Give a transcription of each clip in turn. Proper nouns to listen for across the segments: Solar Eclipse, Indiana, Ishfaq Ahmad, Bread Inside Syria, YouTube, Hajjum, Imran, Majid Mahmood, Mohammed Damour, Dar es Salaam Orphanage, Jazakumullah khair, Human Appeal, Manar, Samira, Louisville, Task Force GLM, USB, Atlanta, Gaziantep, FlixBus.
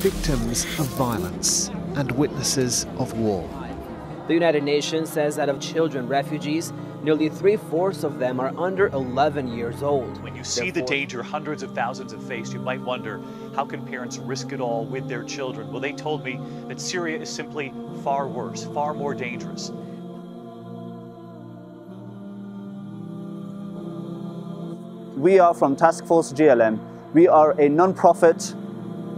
victims of violence and witnesses of war. The United Nations says that of children refugees, nearly 3/4 of them are under 11 years old. When you see the danger hundreds of thousands have faced, you might wonder, how can parents risk it all with their children? Well, they told me that Syria is simply far worse, far more dangerous. We are from Task Force GLM. We are a non-profit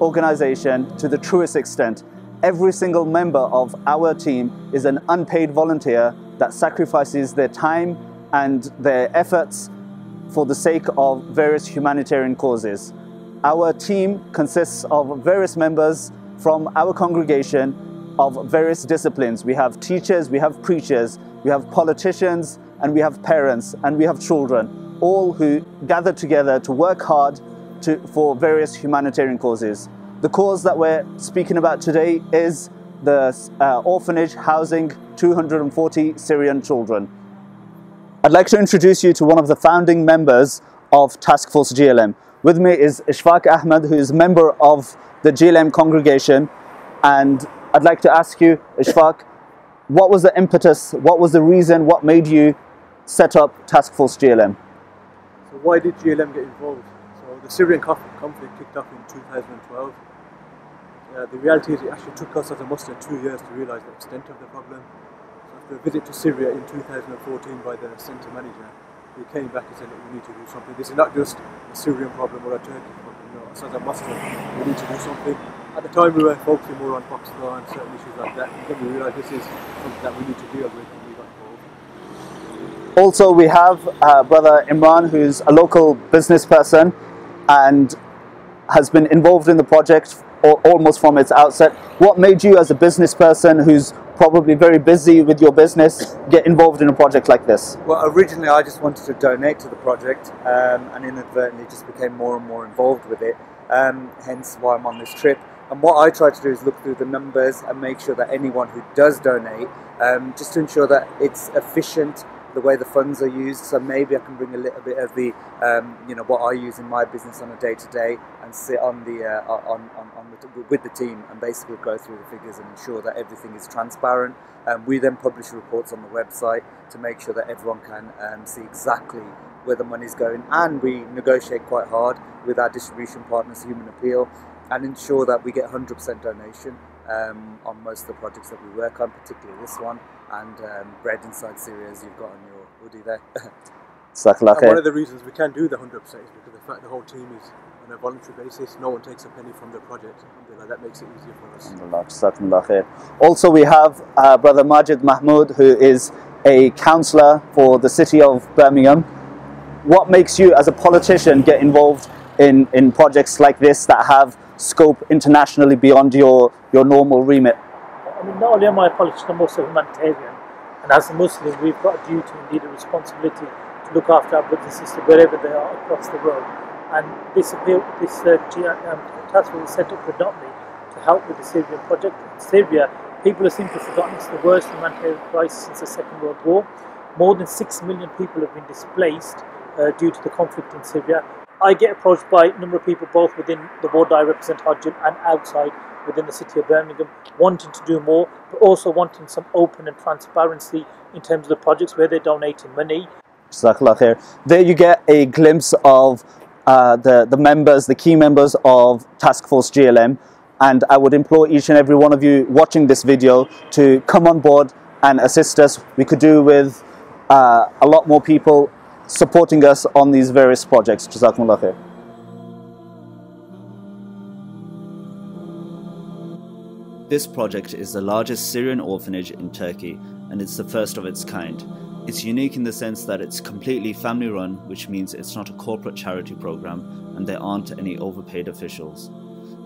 organization to the truest extent. Every single member of our team is an unpaid volunteer that sacrifices their time and their efforts for the sake of various humanitarian causes. Our team consists of various members from our congregation of various disciplines. We have teachers, we have preachers, we have politicians, and we have parents, and we have children, all who gather together to work hard for various humanitarian causes. The cause that we're speaking about today is the orphanage housing 240 Syrian children. I'd like to introduce you to one of the founding members of Task Force GLM. With me is Ishfaq Ahmad, who is a member of the GLM congregation. And I'd like to ask you, Ishfaq, what was the impetus, what was the reason, what made you set up Task Force GLM? So why did GLM get involved? So the Syrian conflict kicked off in 2012. The reality is it actually took us as a Muslim 2 years to realise the extent of the problem. So after a visit to Syria in 2014 by the centre manager, we came back and said that we need to do something. This is not just a Syrian problem or a Turkish problem, no. Us as a Muslim, we need to do something. At the time we were focusing more on Pakistan and certain issues like that, and then we realised this is something that we need to deal with and we got involved. Also we have Brother Imran, who's a local business person and has been involved in the project almost from its outset. What made you, as a business person who's probably very busy with your business, get involved in a project like this? Well, originally I just wanted to donate to the project and inadvertently just became more and more involved with it, hence why I'm on this trip. And what I try to do is look through the numbers and make sure that anyone who does donate, just to ensure that it's efficient the way the funds are used, so maybe I can bring a little bit of the, you know, what I use in my business on a day-to-day and sit on the, with the team and basically go through the figures and ensure that everything is transparent. We then publish reports on the website to make sure that everyone can see exactly where the money's going, and we negotiate quite hard with our distribution partners, Human Appeal, and ensure that we get 100% donation on most of the projects that we work on, particularly this one, and Bread Inside Syria, as you've got on your hoodie there. And one of the reasons we can do the 100% is because the fact the whole team is on a voluntary basis, no one takes a penny from the project, and that makes it easier for us. Also we have Brother Majid Mahmood, who is a councillor for the city of Birmingham. What makes you, as a politician, get involved in projects like this that have scope internationally beyond your normal remit? I mean, not only am I a politician, I'm also a humanitarian, and as a Muslim we've got a duty, indeed a responsibility, to look after our brothers and sisters wherever they are across the world. And this task was set up predominantly to help with the Syrian project. In Syria, people are simply forgotten. It's the worst humanitarian crisis since the Second World War. More than 6 million people have been displaced due to the conflict in Syria. I get approached by a number of people, both within the ward I represent, Hajjum, and outside within the city of Birmingham, wanting to do more, but also wanting some open and transparency in terms of the projects where they're donating money. There you get a glimpse of the members, the key members of Task Force GLM, and I would implore each and every one of you watching this video to come on board and assist us. We could do with a lot more people supporting us on these various projects. Jazakumullah khair. This project is the largest Syrian orphanage in Turkey, and it's the first of its kind. It's unique in the sense that it's completely family run, which means it's not a corporate charity program and there aren't any overpaid officials.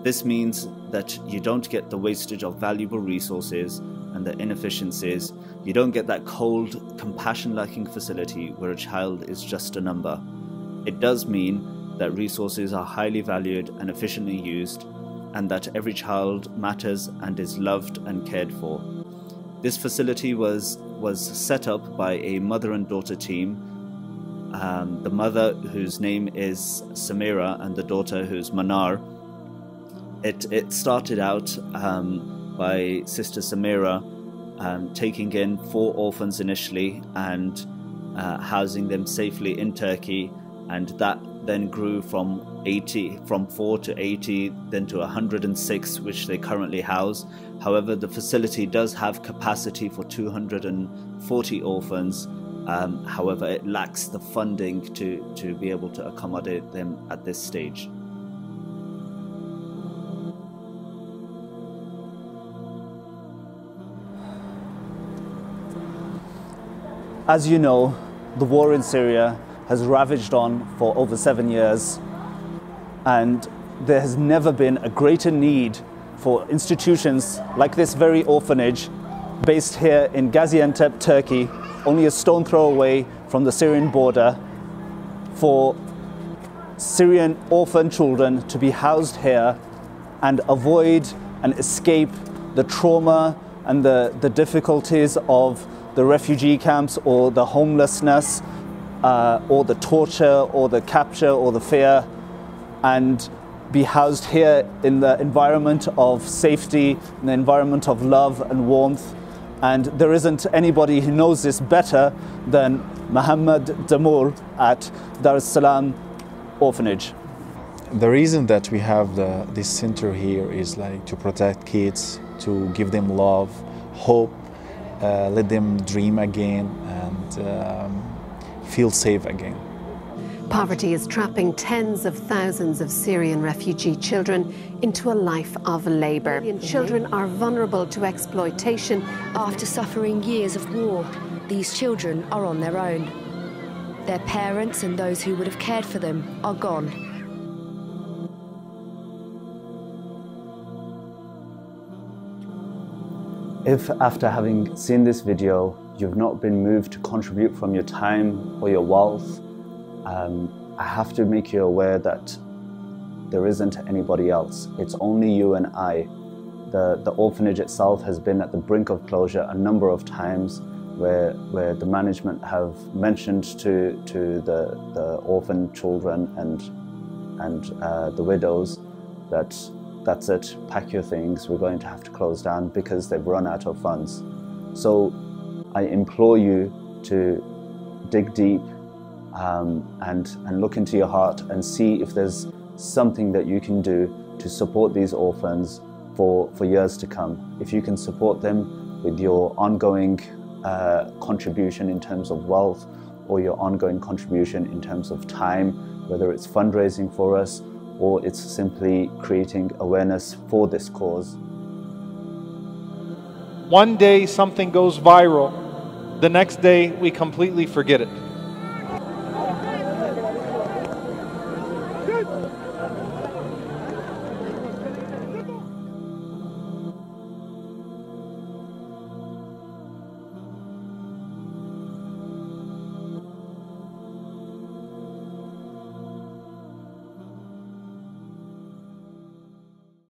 This means that you don't get the wastage of valuable resources and the inefficiencies. You don't get that cold, compassion-lacking facility where a child is just a number. It does mean that resources are highly valued and efficiently used, and that every child matters and is loved and cared for. This facility was set up by a mother and daughter team. The mother, whose name is Samira, and the daughter, who's Manar, It started out by Sister Samira taking in 4 orphans initially and housing them safely in Turkey, and that then grew from 4 to 80, then to 106, which they currently house. However, the facility does have capacity for 240 orphans. However, it lacks the funding to be able to accommodate them at this stage. As you know, the war in Syria has ravaged on for over 7 years, and there has never been a greater need for institutions like this very orphanage based here in Gaziantep, Turkey, only a stone throw away from the Syrian border, for Syrian orphan children to be housed here and avoid and escape the trauma and the difficulties of the refugee camps or the homelessness, or the torture, or the capture, or the fear, and be housed here in the environment of safety, in the environment of love and warmth. And there isn't anybody who knows this better than Mohammed Damour at Dar es Salaam Orphanage. The reason that we have this center here is like to protect kids, to give them love, hope, let them dream again, and feel safe again. Poverty is trapping tens of thousands of Syrian refugee children into a life of labor. Children are vulnerable to exploitation. After suffering years of war, these children are on their own. Their parents and those who would have cared for them are gone. If after having seen this video, you've not been moved to contribute from your time or your wealth, I have to make you aware that there isn't anybody else. It's only you and I. The orphanage itself has been at the brink of closure a number of times, where the management have mentioned to the orphan children and the widows that that's it, pack your things, we're going to have to close down because they've run out of funds. So I implore you to dig deep and look into your heart and see if there's something that you can do to support these orphans for years to come. If you can support them with your ongoing contribution in terms of wealth, or your ongoing contribution in terms of time, whether it's fundraising for us or it's simply creating awareness for this cause. One day something goes viral, the next day we completely forget it.